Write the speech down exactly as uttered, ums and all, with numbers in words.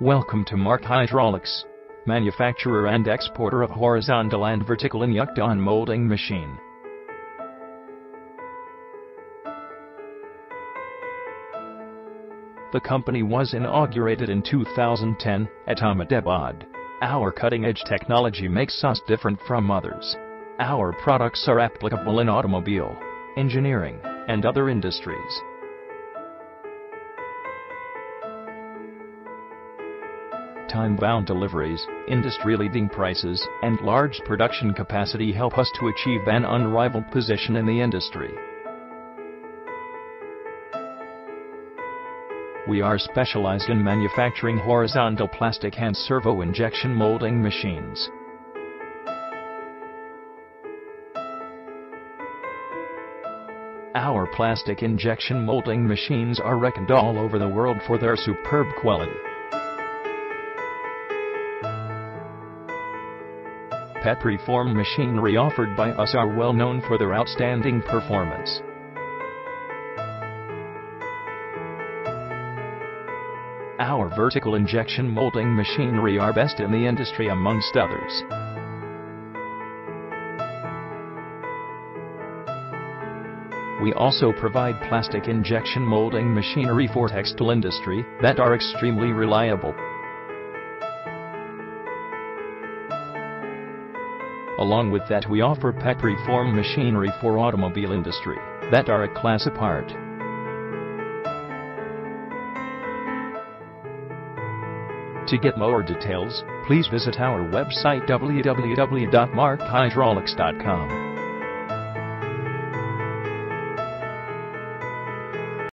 Welcome to Marck Hydraulics, manufacturer and exporter of horizontal and vertical injection molding machine. The company was inaugurated in two thousand ten at Ahmedabad. Our cutting-edge technology makes us different from others. Our products are applicable in automobile, engineering, and other industries. Time-bound deliveries, industry-leading prices, and large production capacity help us to achieve an unrivaled position in the industry. We are specialized in manufacturing horizontal plastic and servo injection molding machines. Our plastic injection molding machines are reckoned all over the world for their superb quality. Pet preform machinery offered by us are well known for their outstanding performance. Our vertical injection molding machinery are best in the industry amongst others. We also provide plastic injection molding machinery for textile industry that are extremely reliable. Along with that, we offer pet preform machinery for automobile industry that are a class apart. To get more details, please visit our website w w w dot marck hydraulics dot com.